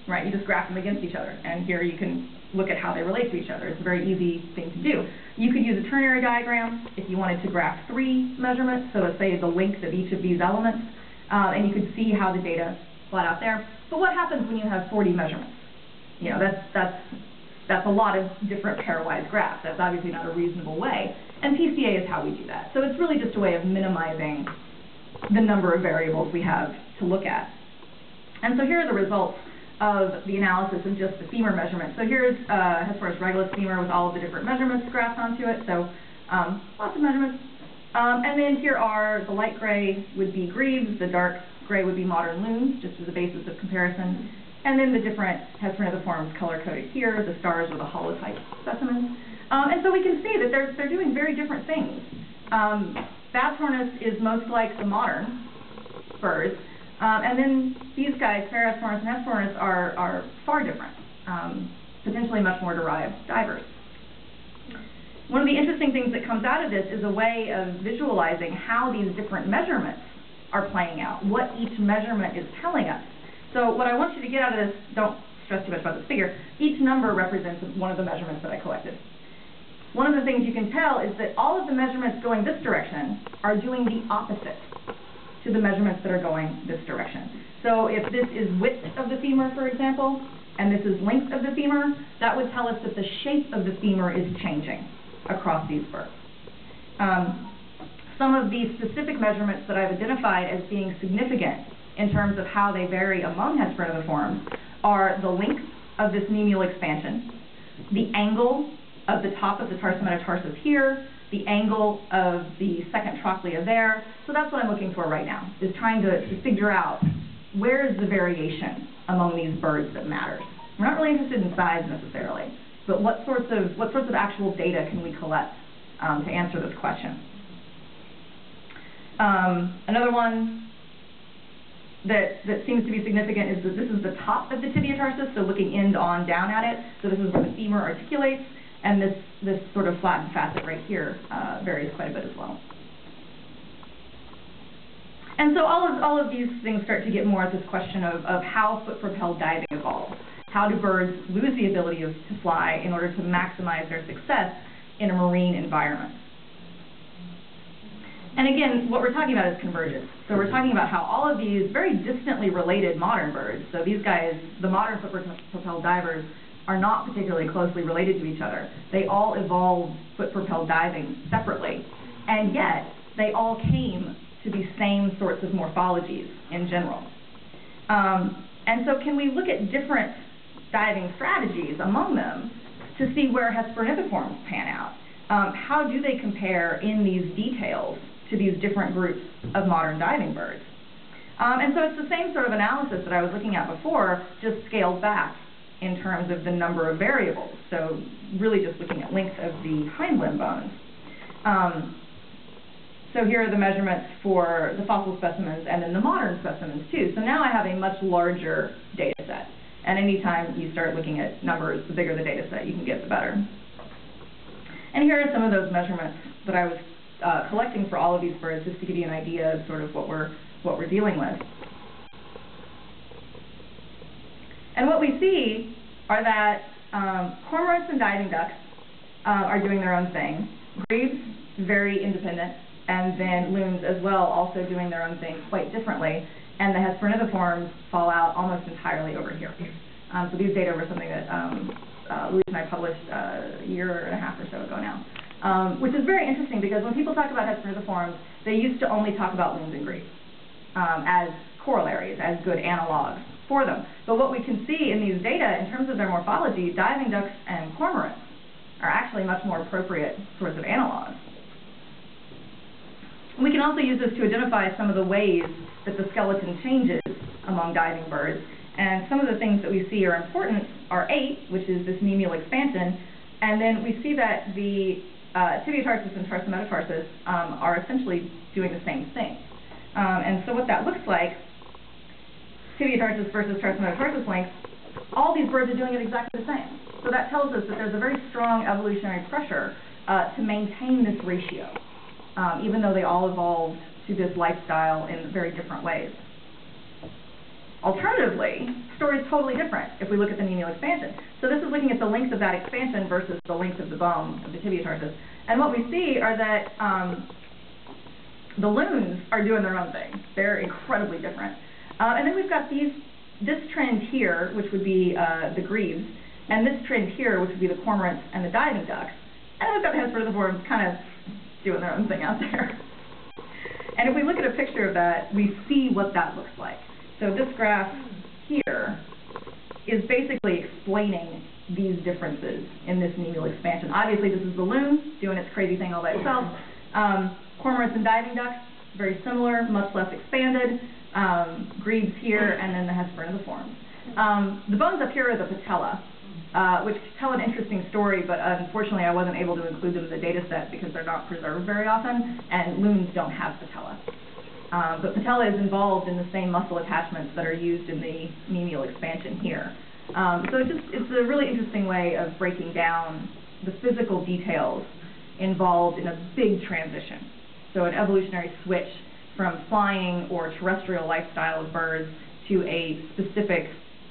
right? You just graph them against each other, and here you can look at how they relate to each other. It's a very easy thing to do. You could use a ternary diagram if you wanted to graph three measurements, so let's say the length of each of these elements, uh, and you could see how the data flat out there. But what happens when you have forty measurements? You know, that's, that's, that's a lot of different pairwise graphs. That's obviously not a reasonable way. And P C A is how we do that. So it's really just a way of minimizing the number of variables we have to look at. And so here are the results of the analysis of just the femur measurement. So here's uh, Hesperornis regalis femur with all of the different measurements graphed onto it. So um, lots of measurements. Um, and then here are the light gray would be greaves, the dark gray would be modern loons, just as a basis of comparison. And then the different Hesperornithiforms color-coded here, the stars are the holotype specimens. Um, and so we can see that they're, they're doing very different things. Um, Baptornis is most like the modern birds, um, and then these guys, Parahesperornis and Hesperornis, are, are far different, um, potentially much more derived divers. One of the interesting things that comes out of this is a way of visualizing how these different measurements are playing out, what each measurement is telling us. So what I want you to get out of this, don't stress too much about this figure, each number represents one of the measurements that I collected. One of the things you can tell is that all of the measurements going this direction are doing the opposite to the measurements that are going this direction. So if this is width of the femur, for example, and this is length of the femur, that would tell us that the shape of the femur is changing across these birds. Um, some of these specific measurements that I've identified as being significant in terms of how they vary among Hesperornithiformes are the length of this nemular expansion, the angle of the top of the tarsometatarsals here, the angle of the second trochlea there. So that's what I'm looking for right now, is trying to, to figure out where is the variation among these birds that matters. We're not really interested in size necessarily, but what sorts of, what sorts of actual data can we collect um, to answer this question? Um, another one that, that seems to be significant is that this is the top of the tibiotarsus, so looking end on down at it. So this is where the femur articulates, and this, this sort of flattened facet right here uh, varies quite a bit as well. And so all of, all of these things start to get more at this question of, of how foot-propelled diving evolves. How do birds lose the ability of, to fly in order to maximize their success in a marine environment? And again, what we're talking about is convergence. So we're talking about how all of these very distantly related modern birds, so these guys, the modern foot-propelled divers, are not particularly closely related to each other. They all evolved foot-propelled diving separately, and yet they all came to the same sorts of morphologies in general. Um, and so can we look at different diving strategies among them to see where Hesperornithiformes pan out? Um, how do they compare in these details to these different groups of modern diving birds? Um, and so it's the same sort of analysis that I was looking at before, just scaled back in terms of the number of variables, so really just looking at length of the hind limb bones. Um, so here are the measurements for the fossil specimens and then the modern specimens too. So now I have a much larger data set, and anytime you start looking at numbers, the bigger the data set you can get, the better. And here are some of those measurements that I was uh, collecting for all of these birds, just to give you an idea of sort of what we're, what we're dealing with. And what we see are that um, cormorants and diving ducks uh, are doing their own thing. Greaves, very independent, and then loons as well, also doing their own thing quite differently. And the Hesperornithiformes fall out almost entirely over here. Um, so these data were something that um, uh, Luis and I published uh, a year and a half or so ago now, um, which is very interesting because when people talk about Hesperornithiformes, they used to only talk about loons and greaves um, as corollaries, as good analogs for them. But what we can see in these data in terms of their morphology, diving ducks and cormorants are actually much more appropriate sorts of analogs. We can also use this to identify some of the ways that the skeleton changes among diving birds And some of the things that we see are important are eight, which is this memial expansion, and then we see that the uh, tibiotarsus and tarsometapharsus um, are essentially doing the same thing. Um, and so what that looks like, tibiotarsus versus tarsometapharsus length, all these birds are doing it exactly the same. So that tells us that there's a very strong evolutionary pressure uh, to maintain this ratio, um, even though they all evolved to this lifestyle in very different ways. Alternatively, the story is totally different if we look at the memial expansion. So this is looking at the length of that expansion versus the length of the bone of the tibiotarsus. And what we see are that um, the loons are doing their own thing. They're incredibly different. Uh, and then we've got these, this trend here, which would be uh, the greaves, and this trend here, which would be the cormorants and the diving ducks. And we've got the hesperornithiforms kind of doing their own thing out there. And if we look at a picture of that, we see what that looks like. So this graph here is basically explaining these differences in this memial expansion. Obviously, this is the loon doing its crazy thing all by itself. Um, cormorants and diving ducks, very similar, much less expanded. Um, greaves here, and then the hesperornithiforms. Um, the bones up here are the patella, uh, which tell an interesting story, but unfortunately I wasn't able to include them in the data set because they're not preserved very often, and loons don't have patella. Um, but patella is involved in the same muscle attachments that are used in the memial expansion here. Um, so it's, just, it's a really interesting way of breaking down the physical details involved in a big transition. So an evolutionary switch from flying or terrestrial lifestyle of birds to a specific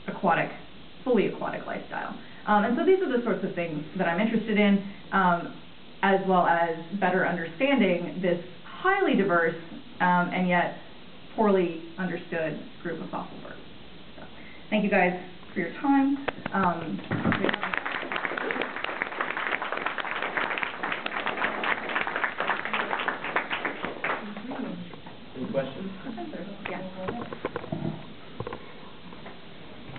aquatic, fully aquatic lifestyle. Um, and so these are the sorts of things that I'm interested in, um, as well as better understanding this highly diverse Um, and yet poorly understood group of fossil birds. So, thank you guys for your time. Um, Any questions? Yeah.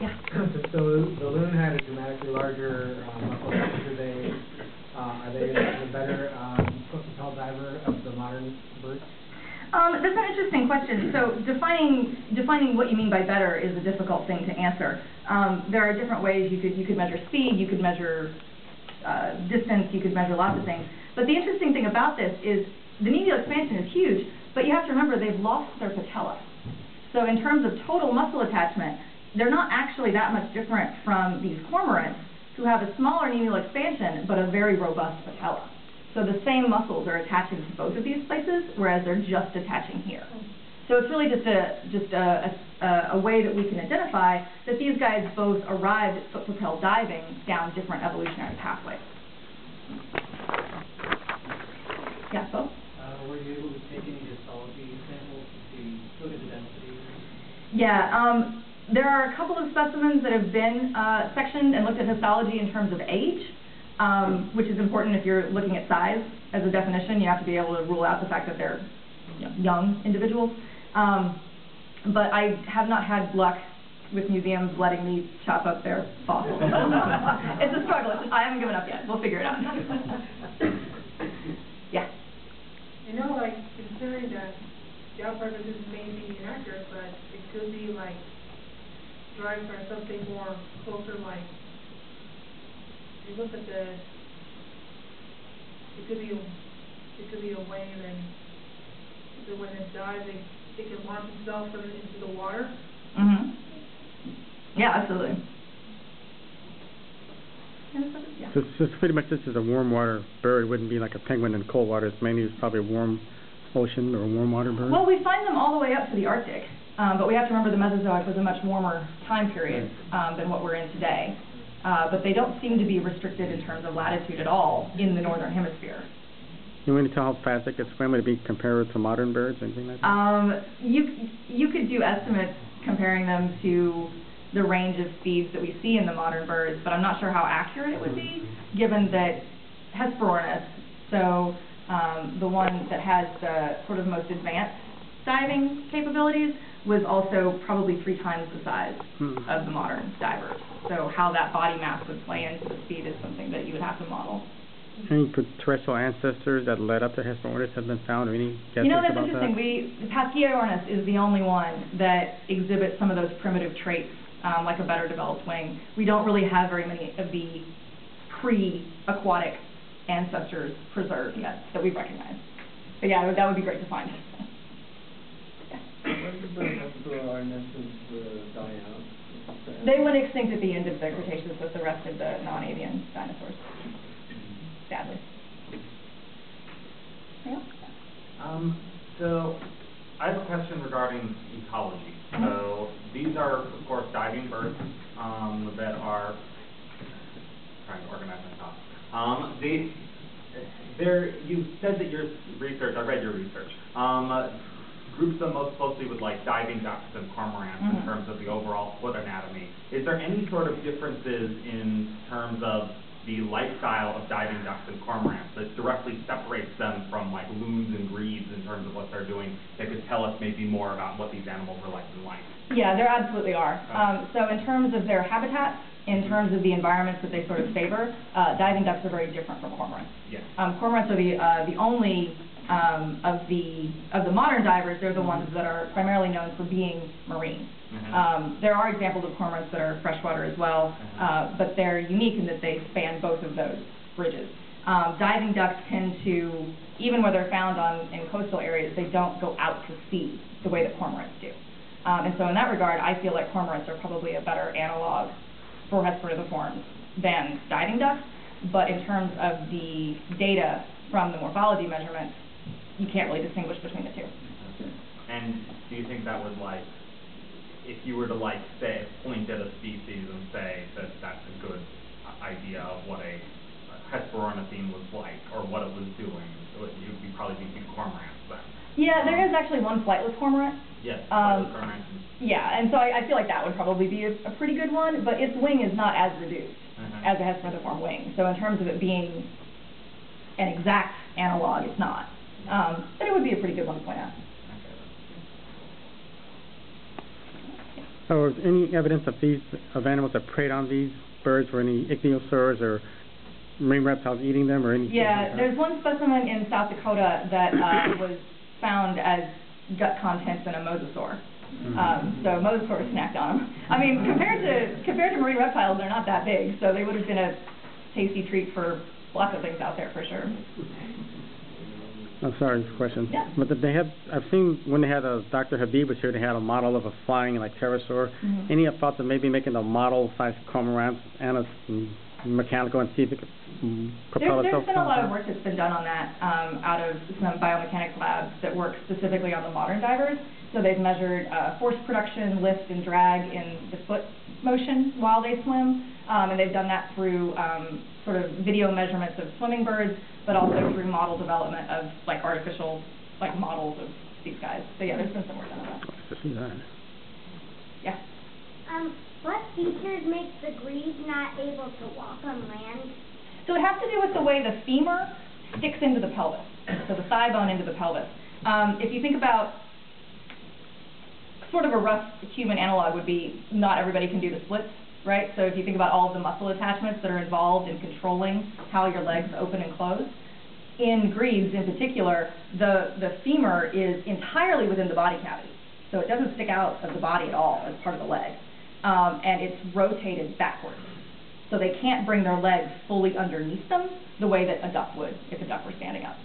Yeah. So the loon had a dramatically larger um, muscle structure. They uh, are they a better um, propel diver of the modern birds? Um, that's an interesting question. So defining defining what you mean by better is a difficult thing to answer. Um, there are different ways you could you could measure speed, you could measure uh, distance, you could measure lots of things. But the interesting thing about this is the medial expansion is huge, but you have to remember they've lost their patella. So in terms of total muscle attachment, they're not actually that much different from these cormorants who have a smaller medial expansion but a very robust patella. So the same muscles are attaching to both of these places, whereas they're just attaching here. So it's really just a just a, a, a way that we can identify that these guys both arrived at foot propel diving down different evolutionary pathways. Yeah, Bo? Uh, were you able to take any histology samples to see look at the density? Yeah, um, there are a couple of specimens that have been uh, sectioned and looked at histology in terms of age. Um, which is important if you're looking at size as a definition. You have to be able to rule out the fact that they're young individuals. Um, but I have not had luck with museums letting me chop up their fossils. It's a struggle. I haven't given up yet. We'll figure it out. Yeah? You know, like, considering that job purposes may be inaccurate, but it could be, like, drawing for something more closer, like, you look at the, it could be a, it could be a wave, and so when it dies, it, it can launch itself into the water. Mm-hmm. Yeah, absolutely. Yeah. So, so pretty much this is a warm water bird. It wouldn't be like a penguin in cold water. It's mainly just probably a warm ocean or a warm water bird. Well, we find them all the way up to the Arctic, um, but we have to remember the Mesozoic was a much warmer time period um, than what we're in today. Uh, but they don't seem to be restricted in terms of latitude at all in the northern hemisphere. You want to tell how fast it could swim? Would it be compared to modern birds, anything like that? Um, you you could do estimates comparing them to the range of speeds that we see in the modern birds, but I'm not sure how accurate it would be, given that Hesperornis, so um, the one that has the sort of most advanced diving capabilities, was also probably three times the size hmm. of the modern divers. So how that body mass would play into the speed is something that you would have to model. Any terrestrial ancestors that led up to Hesperornis have been found, or any guesses about that? You know, that's interesting. That? We, the Pasquiaornis is the only one that exhibits some of those primitive traits um, like a better developed wing. We don't really have very many of the pre-aquatic ancestors preserved yet that we recognize. But yeah, that would be great to find. Yeah. When did the Hesperornithiformes die out? They went extinct at the end of the Cretaceous with the rest of the non-avian dinosaurs. Sadly. Yeah. Um, so, I have a question regarding ecology. Mm-hmm. So, these are, of course, diving birds um, that are... I'm trying to organize my thoughts. Um, they, they're, you said that your research, I read your research, um, groups them most closely with like diving ducks and cormorants mm-hmm. in terms of the overall foot anatomy. Is there any sort of differences in terms of the lifestyle of diving ducks and cormorants that directly separates them from like loons and grebes in terms of what they're doing that could tell us maybe more about what these animals are like in life? Yeah, there absolutely are. Okay. Um, so in terms of their habitat, in terms of the environments that they sort of favor, uh, diving ducks are very different from cormorants. Yeah. Um, cormorants are the, uh, the only um, of the of the modern divers, they're the ones that are primarily known for being marine. Mm-hmm. Um, there are examples of cormorants that are freshwater as well, mm-hmm. uh, but they're unique in that they span both of those bridges. Um, diving ducks tend to, even where they're found on in coastal areas, they don't go out to sea the way that cormorants do. Um, and so in that regard, I feel like cormorants are probably a better analog for Hesperornithiformes than diving ducks, but in terms of the data from the morphology measurements, you can't really distinguish between the two. Okay. And do you think that would, like, if you were to, like, say, point at a species and say that that's a good idea of what a Hesperornithine was like or what it was doing, you'd be probably thinking cormorants then? Yeah, there is actually one flightless cormorant. Yes, um, flightless cormorant. Yeah, and so I, I feel like that would probably be a, a pretty good one, but its wing is not as reduced mm-hmm. as a Hesperornithiform wing. So in terms of it being an exact analog, it's not. Um, but it would be a pretty good one to point out. So is any evidence of these of animals that preyed on these birds, or any ichthyosaurs or marine reptiles eating them, or anything? Yeah, like there's one specimen in South Dakota that uh, was found as gut contents in a mosasaur. Mm-hmm. um, so mosasaurs snacked on them. I mean, compared to compared to marine reptiles, they're not that big, so they would have been a tasty treat for lots of things out there for sure. I'm sorry, this question. Yeah. But they had, I've seen when they had a, Doctor Habib was here, they had a model of a flying like pterosaur. Mm-hmm. Any thoughts of maybe making a model size cormorant and a mechanical and see if it could propel there's, itself? There's been a lot of work that's been done on that um, out of some biomechanics labs that work specifically on the modern divers. So they've measured uh, force production, lift, and drag in the foot motion while they swim. Um, and they've done that through um, sort of video measurements of swimming birds, but also through model development of like artificial like models of these guys. So yeah, there's been some work done on that. Yeah. Um, what features make the grebe not able to walk on land? So it has to do with the way the femur sticks into the pelvis, so the thigh bone into the pelvis. Um, if you think about sort of a rough human analog would be not everybody can do the splits. Right? So if you think about all of the muscle attachments that are involved in controlling how your legs open and close, in grebes in particular, the, the femur is entirely within the body cavity. So it doesn't stick out of the body at all as part of the leg. Um, and it's rotated backwards. So they can't bring their legs fully underneath them the way that a duck would if a duck were standing up.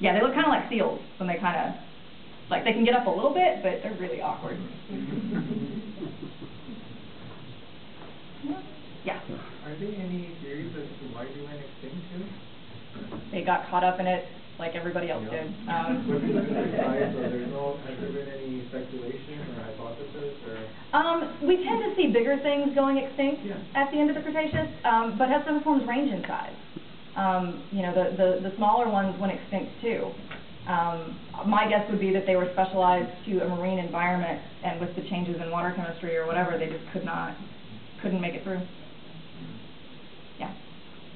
Yeah, they look kind of like seals when they kind of, like they can get up a little bit, but they're really awkward. Yeah. Are there any theories as to why they went extinct too? They got caught up in it like everybody else yeah. did. Um, Has there been any speculation or hypothesis? Or? Um, we tend to see bigger things going extinct yeah. at the end of the Cretaceous, um, but Hesperornithiforms range in size. Um, you know, the, the, the smaller ones went extinct too. Um, my guess would be that they were specialized to a marine environment, and with the changes in water chemistry or whatever, they just could not, couldn't make it through. Yeah.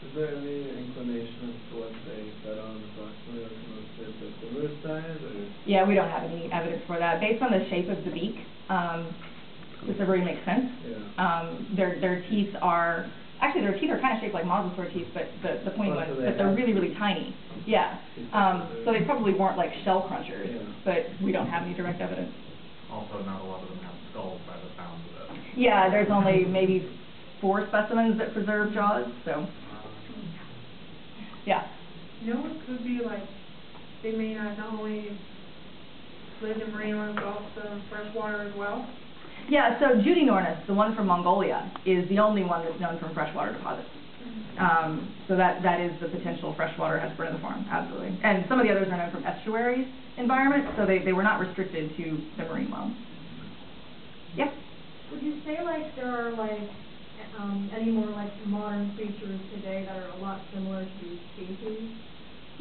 Is there any inclination as to what they fed on approximately as most of the squid diet? Yeah, we don't have any evidence for that. Based on the shape of the beak, um, this really makes sense. Yeah. Um, their their teeth are actually their teeth are kind of shaped like mosasaur teeth, but the the point was that they're really really tiny. Yeah. Um, so they probably weren't like shell crunchers, yeah. but we don't have any direct evidence. Also, not a lot of them have skulls by the sound of it. Yeah, there's only maybe four specimens that preserve jaws, so. Yeah. You know, it could be like, they may not only live in marine ones, but also freshwater as well. Yeah, so Judinornis, the one from Mongolia, is the only one that's known from freshwater deposits. Um, so that, that is the potential freshwater Hesperornithiform, absolutely. And some of the others are known from estuary environments, so they, they were not restricted to the marine realm. Yeah? Would you say like there are like um, any more like modern creatures today that are a lot similar to these species?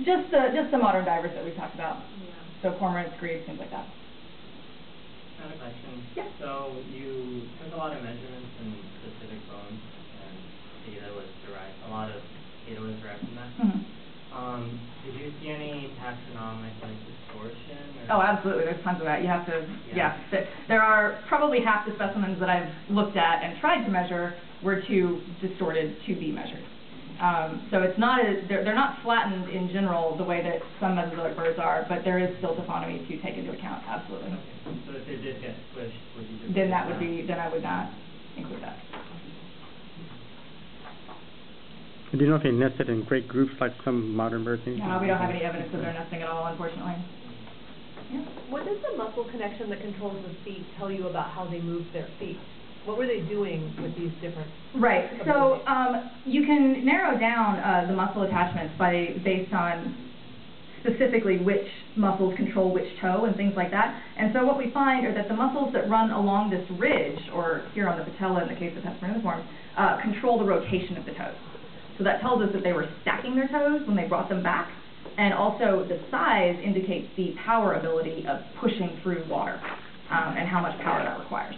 Just the, just the modern divers that we talked about. Yeah. So cormorants, grebes, things like that. I have a question. Yeah. So you took a lot of measurements in specific bones, and data was derived, a lot of data was derived from that. Mm-hmm. Um, did you see any taxonomic like distortion? Or? Oh, absolutely. There's tons of that. You have to, yeah. yeah. There are probably half the specimens that I've looked at and tried to measure were too distorted to be measured. Um, so it's not a, they're, they're not flattened in general the way that some Mesozoic birds are, but there is still taphonomy to take into account, absolutely. Okay. So if it did get squished, would you just then that would be then I would not include that. Do you know if they nested in great groups like some modern birds? No, we don't have any evidence of their nesting at all, unfortunately. Yeah. What does the muscle connection that controls the feet tell you about how they move their feet? What were they doing with these different... Right, so um, you can narrow down uh, the muscle attachments by based on specifically which muscles control which toe and things like that. And so what we find are that the muscles that run along this ridge, or here on the patella in the case of Hesperornithiform, uh, control the rotation of the toes. So that tells us that they were stacking their toes when they brought them back, and also the size indicates the power ability of pushing through water um, and how much power that requires.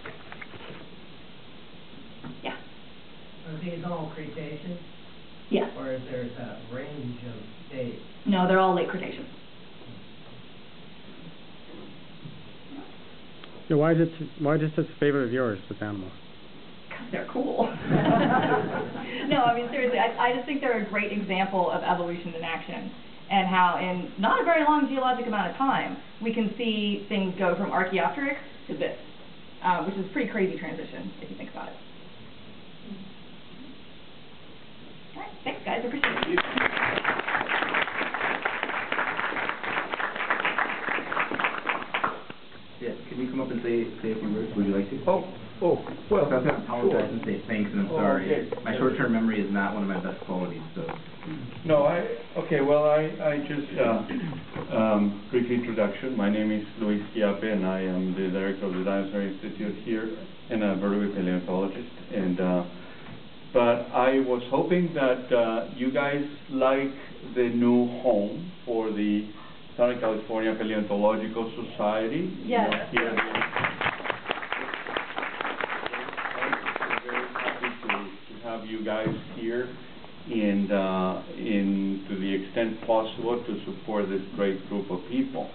Yeah. Are these all Cretaceous? Yes. Or is there a range of dates? No, they're all late Cretaceous. So why is it why is this a favorite of yours with animals? Because they're cool. No, I mean seriously, I, I just think they're a great example of evolution in action, and how in not a very long geologic amount of time we can see things go from Archaeopteryx to this, uh, which is a pretty crazy transition if you think about it. All right, thanks guys, I appreciate it. Yeah, can you come up and say, say a few words? Would you like to? Oh, oh, well, I was going to apologize and say thanks, and I'm oh, sorry. Okay. My short-term memory is not one of my best qualities, so. No, I, okay, well, I, I just, uh, um, brief introduction. My name is Luis Chiappe, and I am the director of the Dinosaur Institute here, and a vertebrate paleontologist, and, uh, but I was hoping that uh, you guys like the new home for the Southern California Paleontological Society. Yes. You know, here very happy to, to have you guys here, and uh, in to the extent possible to support this great group of people.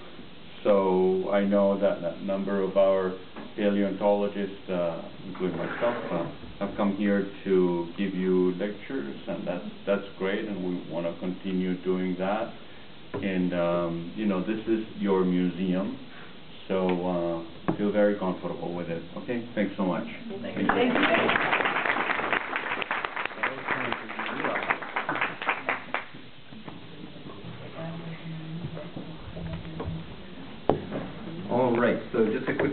So I know that a number of our paleontologists, uh, including myself, uh, have come here to give you lectures, and that's, that's great, and we want to continue doing that. And, um, you know, this is your museum, so uh, feel very comfortable with it. Okay, thanks so much. Thank you. Thank you. Thank you. All right, so just a quick